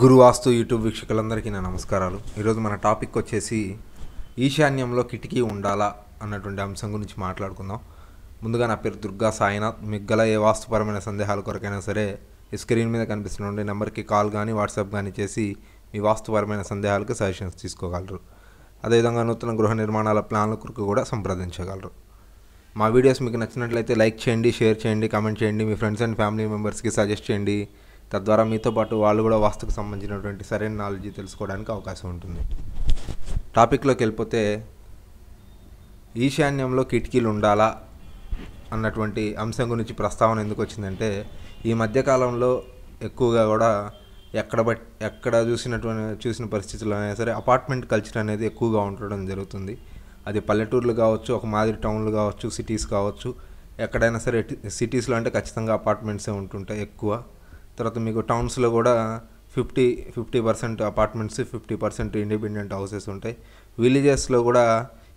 గురువాస్తు YouTube వీక్షకులందరికీ నా నమస్కారాలు। ఈరోజు మన టాపిక్ వచ్చేసి ఈశాన్యంలో కిటికీ ఉండాలా అన్నటువంటి అంశం గురించి మాట్లాడుకుందాం। ముందుగా నా పేరు దుర్గా సాయినాథ్। మీకు గల ఏ వాస్తుపరమైన సందేహాల కొరకైనా సరే ఈ స్క్రీన్ మీద కనిపిస్తున్న నెంబర్కి కాల్ కానీ వాట్సాప్ కానీ చేసి మీ వాస్తుపరమైన సందేహాలకు సజెషన్స్ తీసుకోగలరు। అదేవిధంగా నూతన గృహ నిర్మాణాల ప్లాన్ల కొరకు కూడా సంప్రదించగలరు। మా వీడియోస్ మీకు నచ్చినట్లయితే లైక్ చేయండి, షేర్ చేయండి, కామెంట్ చేయండి, మీ ఫ్రెండ్స్ అండ్ ఫ్యామిలీ మెంబర్స్కి సజెస్ట్ చేయండి। తద్వారా మీతో పాటు వాళ్ళు కూడా వాస్తుకు సంబంధించినటువంటి సరైన నాలెడ్జ్ తెలుసుకోవడానికి అవకాశం ఉంటుంది। టాపిక్లోకి వెళ్ళిపోతే ఈశాన్యంలో కిటికీలు ఉండాలా అన్నటువంటి అంశం గురించి ప్రస్తావన ఎందుకు వచ్చిందంటే, ఈ మధ్యకాలంలో ఎక్కువగా కూడా ఎక్కడ చూసిన పరిస్థితులు అయినా సరే అపార్ట్మెంట్ కల్చర్ అనేది ఎక్కువగా ఉండడం జరుగుతుంది। అది పల్లెటూర్లు కావచ్చు, ఒక మాదిరి టౌన్లు కావచ్చు, సిటీస్ కావచ్చు, ఎక్కడైనా సరే సిటీస్లో అంటే ఖచ్చితంగా అపార్ట్మెంట్సే ఉంటుంటాయి ఎక్కువ। తర్వాత మీకు టౌన్స్లో కూడా 50% అపార్ట్మెంట్స్, 50% ఇండిపెండెంట్ హౌసెస్ ఉంటాయి। విలేజెస్లో కూడా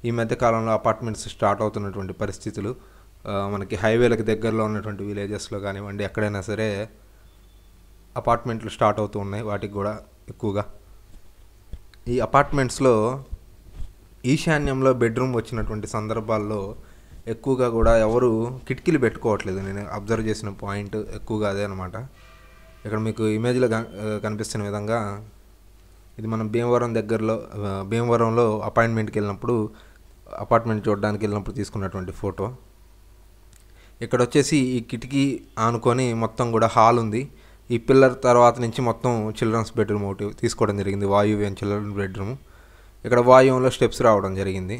ఈ మధ్యకాలంలో అపార్ట్మెంట్స్ స్టార్ట్ అవుతున్నటువంటి పరిస్థితులు, మనకి హైవేలకు దగ్గరలో ఉన్నటువంటి విలేజెస్లో కానివ్వండి ఎక్కడైనా సరే అపార్ట్మెంట్లు స్టార్ట్ అవుతూ ఉన్నాయి। వాటికి కూడా ఎక్కువగా ఈ అపార్ట్మెంట్స్లో ఈశాన్యంలో బెడ్రూమ్ వచ్చినటువంటి సందర్భాల్లో ఎక్కువగా కూడా ఎవరు కిటికీలు పెట్టుకోవట్లేదు। నేను అబ్జర్వ్ చేసిన పాయింట్ ఎక్కువగా అదే అనమాట। ఇక్కడ మీకు ఇమేజ్లో కనిపిస్తున్న విధంగా ఇది మనం భీమవరంలో అపాయింట్మెంట్కి వెళ్ళినప్పుడు, అపార్ట్మెంట్ చూడడానికి వెళ్ళినప్పుడు తీసుకున్నటువంటి ఫోటో। ఇక్కడ వచ్చేసి ఈ కిటికీ ఆనుకొని మొత్తం కూడా హాల్ ఉంది। ఈ పిల్లర్ తర్వాత నుంచి మొత్తం చిల్డ్రన్స్ బెడ్రూమ్ ఒకటి తీసుకోవడం జరిగింది, వాయువ్యం చిల్డ్రన్స్ బెడ్రూమ్। ఇక్కడ వాయువ్యంలో స్టెప్స్ రావడం జరిగింది।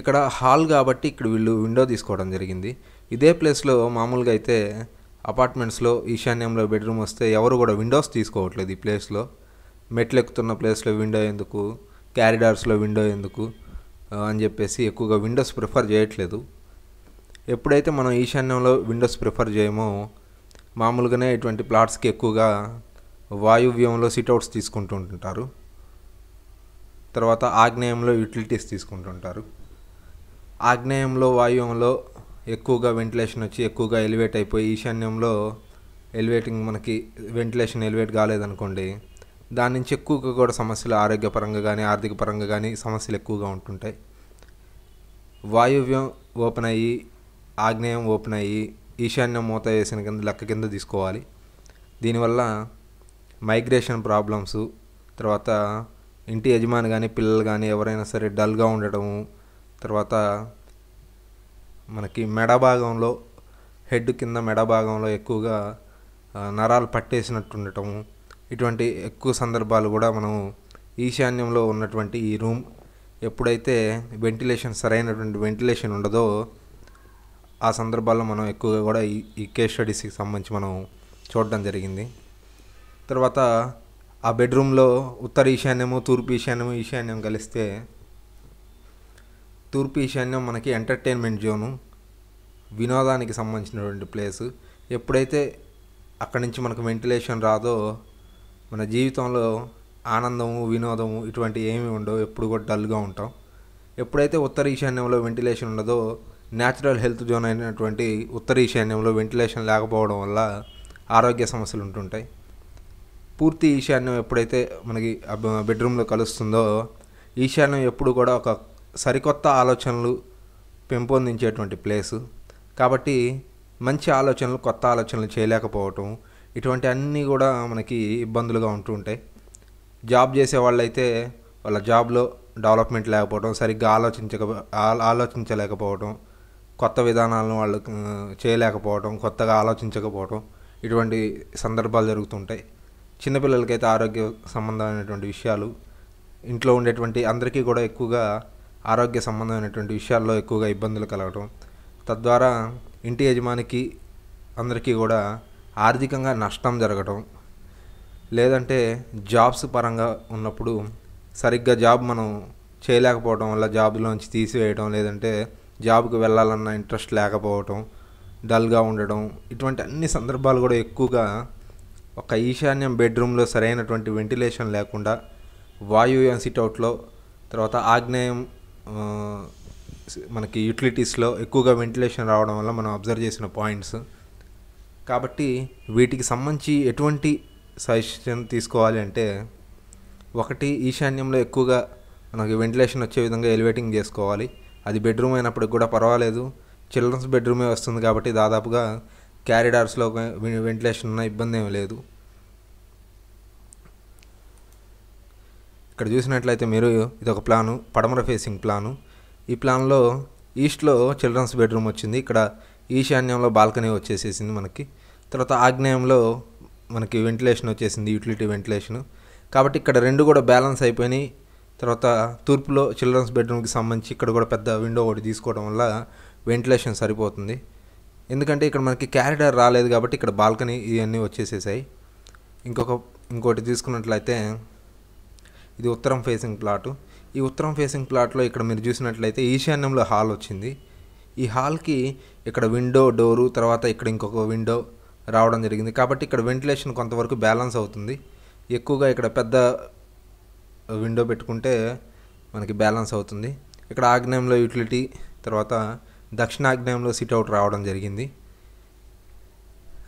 ఇక్కడ హాల్ కాబట్టి ఇక్కడ వీళ్ళు విండో తీసుకోవడం జరిగింది। ఇదే ప్లేస్లో మామూలుగా అయితే అపార్ట్మెంట్స్లో ఈశాన్యంలో బెడ్రూమ్ వస్తే ఎవరు కూడా విండోస్ తీసుకోవట్లేదు। ఈ ప్లేస్లో మెట్లు ఎక్కుతున్న ప్లేస్లో విండో ఎందుకు, క్యారిడార్స్లో విండో ఎందుకు అని చెప్పేసి ఎక్కువగా విండోస్ ప్రిఫర్ చేయట్లేదు। ఎప్పుడైతే మనం ఈశాన్యంలో విండోస్ ప్రిఫర్ చేయమో మామూలుగానే ఇటువంటి ప్లాట్స్కి ఎక్కువగా వాయువ్యంలో సిట్అవుట్స్ తీసుకుంటూ ఉంటుంటారు, తర్వాత ఆగ్నేయంలో యూటిలిటీస్ తీసుకుంటుంటారు। ఆగ్నేయంలో వాయువ్యంలో ఎక్కువగా వెంటిలేషన్ వచ్చి ఎక్కువగా ఎలివేట్ అయిపోయి, ఈశాన్యంలో ఎలివేటింగ్ మనకి వెంటిలేషన్ ఎలివేట్ కాలేదనుకోండి దాని నుంచి ఎక్కువగా కూడా సమస్యలు ఆరోగ్యపరంగా కానీ ఆర్థిక పరంగా కానీ సమస్యలు ఎక్కువగా ఉంటుంటాయి। వాయువ్యం ఓపెన్ అయ్యి ఆగ్నేయం ఓపెన్ అయ్యి ఈశాన్యం మూత వేసిన లెక్క కింద తీసుకోవాలి। దీనివల్ల మైగ్రేషన్ ప్రాబ్లమ్స్, తర్వాత ఇంటి యజమాని కానీ పిల్లలు కానీ ఎవరైనా సరే డల్గా ఉండటము, తర్వాత మనకి మెడ భాగంలో హెడ్ కింద మెడ భాగంలో ఎక్కువగా నరాలు పట్టేసినట్టు ఉండటము, ఇటువంటి ఎక్కువ సందర్భాలు కూడా మనం ఈశాన్యంలో ఉన్నటువంటి ఈ రూమ్ ఎప్పుడైతే వెంటిలేషన్ సరైనటువంటి వెంటిలేషన్ ఉండదో ఆ సందర్భాల్లో మనం ఎక్కువగా కూడా ఈ కేస్ స్టడీస్కి సంబంధించి మనం చూడడం జరిగింది। తర్వాత ఆ బెడ్రూమ్లో ఉత్తర ఈశాన్యము, తూర్పు ఈశాన్యము, ఈశాన్యం కలిస్తే తూర్పు ఈశాన్యం మనకి ఎంటర్టైన్మెంట్ జోను, వినోదానికి సంబంధించినటువంటి ప్లేసు। ఎప్పుడైతే అక్కడి నుంచి మనకు వెంటిలేషన్ రాదో మన జీవితంలో ఆనందము, వినోదము ఇటువంటి ఏమీ ఉండవు, ఎప్పుడు కూడా డల్గా ఉంటాం। ఎప్పుడైతే ఉత్తర ఈశాన్యంలో వెంటిలేషన్ ఉండదో, న్యాచురల్ హెల్త్ జోన్ అయినటువంటి ఉత్తర ఈశాన్యంలో వెంటిలేషన్ లేకపోవడం వల్ల ఆరోగ్య సమస్యలు ఉంటుంటాయి। పూర్తి ఈశాన్యం ఎప్పుడైతే మనకి బెడ్రూమ్లో కలుస్తుందో, ఈశాన్యం ఎప్పుడు కూడా ఒక సరికొత్త ఆలోచనలు పెంపొందించేటువంటి ప్లేసు కాబట్టి మంచి ఆలోచనలు, కొత్త ఆలోచనలు చేయలేకపోవటం ఇటువంటి అన్నీ కూడా మనకి ఇబ్బందులుగా ఉంటూ ఉంటాయి। జాబ్ చేసే వాళ్ళైతే వాళ్ళ జాబ్లో డెవలప్మెంట్ లేకపోవడం, సరిగ్గా ఆలోచించలేకపోవడం, కొత్త విధానాలను వాళ్ళు చేయలేకపోవడం, కొత్తగా ఆలోచించకపోవడం ఇటువంటి సందర్భాలు జరుగుతుంటాయి। చిన్నపిల్లలకైతే ఆరోగ్య సంబంధమైనటువంటి విషయాలు, ఇంట్లో ఉండేటువంటి అందరికీ కూడా ఎక్కువగా ఆరోగ్య సంబంధమైనటువంటి విషయాల్లో ఎక్కువగా ఇబ్బందులు కలగడం, తద్వారా ఇంటి యజమానికి అందరికీ కూడా ఆర్థికంగా నష్టం జరగడం, లేదంటే జాబ్స్ పరంగా ఉన్నప్పుడు సరిగ్గా జాబ్ మనం చేయలేకపోవడం వల్ల జాబ్లోంచి తీసివేయడం, లేదంటే జాబ్కి వెళ్ళాలన్న ఇంట్రెస్ట్ లేకపోవడం, డల్గా ఉండడం ఇటువంటి అన్ని సందర్భాలు కూడా ఎక్కువగా ఒక ఈశాన్యం బెడ్రూమ్లో సరైనటువంటి వెంటిలేషన్ లేకుండా వాయువ్యం సిట్అవుట్లో, తర్వాత ఆగ్నేయం మనకి యూటిలిటీస్లో ఎక్కువగా వెంటిలేషన్ రావడం వల్ల మనం అబ్జర్వ్ చేసిన పాయింట్స్ కాబట్టి వీటికి సంబంధించి ఎటువంటి సజెషన్ తీసుకోవాలి అంటే ఒకటి ఈశాన్యంలో ఎక్కువగా మనకి వెంటిలేషన్ వచ్చే విధంగా ఎలివేటింగ్ చేసుకోవాలి. అది బెడ్రూమ్ అయినప్పుడు కూడా పర్వాలేదు, చిల్డ్రన్స్ బెడ్రూమే వస్తుంది కాబట్టి దాదాపుగా క్యారిడార్స్లో వెంటిలేషన్ ఉన్న ఇబ్బంది ఏమీ లేదు. ఇక్కడ చూసినట్లయితే మీరు ఇదొక ప్లాను, పడమర ఫేసింగ్ ప్లాను. ఈ ప్లాన్లో ఈస్ట్లో చిల్డ్రన్స్ బెడ్రూమ్ వచ్చింది, ఇక్కడ ఈశాన్యంలో బాల్కనీ వచ్చేసేసింది మనకి. తర్వాత ఆగ్నేయంలో మనకి వెంటిలేషన్ వచ్చేసింది, యూటిలిటీ వెంటిలేషను. కాబట్టి ఇక్కడ రెండు కూడా బ్యాలెన్స్ అయిపోయినాయి. తర్వాత తూర్పులో చిల్డ్రన్స్ బెడ్రూమ్కి సంబంధించి ఇక్కడ కూడా పెద్ద విండో ఒకటి తీసుకోవడం వల్ల వెంటిలేషన్ సరిపోతుంది. ఎందుకంటే ఇక్కడ మనకి క్యారిడార్ రాలేదు కాబట్టి ఇక్కడ బాల్కనీ ఇవన్నీ వచ్చేసేసాయి. ఇంకోటి తీసుకున్నట్లయితే ఇది ఉత్తరం ఫేసింగ్ ప్లాటు. ఈ ఉత్తరం ఫేసింగ్ ప్లాట్లో ఇక్కడ మీరు చూసినట్లయితే ఈశాన్యంలో హాల్ వచ్చింది. ఈ హాల్కి ఇక్కడ విండో డోరు, తర్వాత ఇక్కడ ఇంకొక విండో రావడం జరిగింది. కాబట్టి ఇక్కడ వెంటిలేషన్ కొంతవరకు బ్యాలెన్స్ అవుతుంది. ఎక్కువగా ఇక్కడ పెద్ద విండో పెట్టుకుంటే మనకి బ్యాలెన్స్ అవుతుంది. ఇక్కడ ఆగ్నేయంలో యూటిలిటీ, తర్వాత దక్షిణాగ్నేయంలో సిట్అవుట్ రావడం జరిగింది.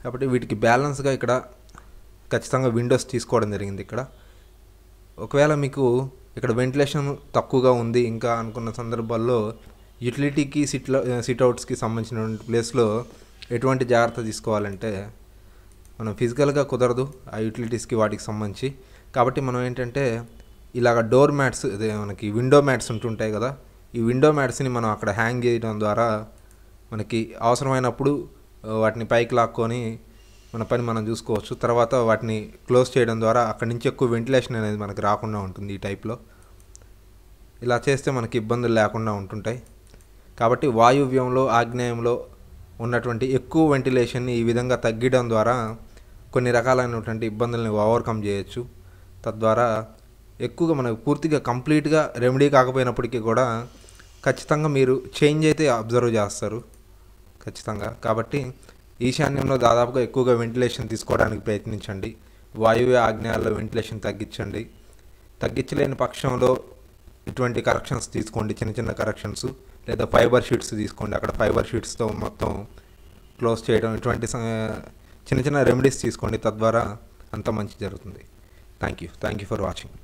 కాబట్టి వీటికి బ్యాలెన్స్గా ఇక్కడ ఖచ్చితంగా విండోస్ తీసుకోవడం జరిగింది. ఇక్కడ ఒకవేళ మీకు ఇక్కడ వెంటిలేషన్ తక్కువగా ఉంది ఇంకా అనుకున్న సందర్భాల్లో యూటిలిటీకి సిట్అవుట్స్కి సంబంధించిన ప్లేస్లో ఎటువంటి జాగ్రత్త తీసుకోవాలంటే మనం ఫిజికల్గా కుదరదు ఆ యూటిలిటీస్కి వాటికి సంబంధించి. కాబట్టి మనం ఏంటంటే ఇలాగ డోర్ మ్యాట్స్, అదే మనకి విండో మ్యాట్స్ ఉంటుంటాయి కదా, ఈ విండో మ్యాట్స్ని మనం అక్కడ హ్యాంగ్ చేయడం ద్వారా మనకి అవసరమైనప్పుడు వాటిని పైకి లాక్కొని మన పని మనం చూసుకోవచ్చు. తర్వాత వాటిని క్లోజ్ చేయడం ద్వారా అక్కడి నుంచి ఎక్కువ వెంటిలేషన్ అనేది మనకి రాకుండా ఉంటుంది. ఈ టైప్లో ఇలా చేస్తే మనకి ఇబ్బందులు లేకుండా ఉంటుంటాయి. కాబట్టి వాయువ్యంలో ఆగ్నేయంలో ఉన్నటువంటి ఎక్కువ వెంటిలేషన్ని ఈ విధంగా తగ్గడం ద్వారా కొన్ని రకాలైనటువంటి ఇబ్బందుల్ని ఓవర్కమ్ చేయొచ్చు. తద్వారా ఎక్కువగా మనకు పూర్తిగా కంప్లీట్గా రెమెడీ కాకపోయినప్పటికీ కూడా ఖచ్చితంగా మీరు చేంజ్ అయితే అబ్జర్వ్ చేస్తారు ఖచ్చితంగా. కాబట్టి ఈశాన్యంలో దాదాపుగా ఎక్కువగా వెంటిలేషన్ తీసుకోవడానికి ప్రయత్నించండి. వాయువ్య ఆగ్నేయాల్లో వెంటిలేషన్ తగ్గించండి. తగ్గించలేని పక్షంలో ఇటువంటి కరెక్షన్స్ తీసుకోండి, చిన్న చిన్న కరెక్షన్స్, లేదా ఫైబర్ షీట్స్ తీసుకోండి. అక్కడ ఫైబర్ షీట్స్తో మొత్తం క్లోజ్ చేయడం, ఇటువంటి చిన్న చిన్న రెమెడీస్ తీసుకోండి. తద్వారా అంత మంచి జరుగుతుంది. Thank you for watching.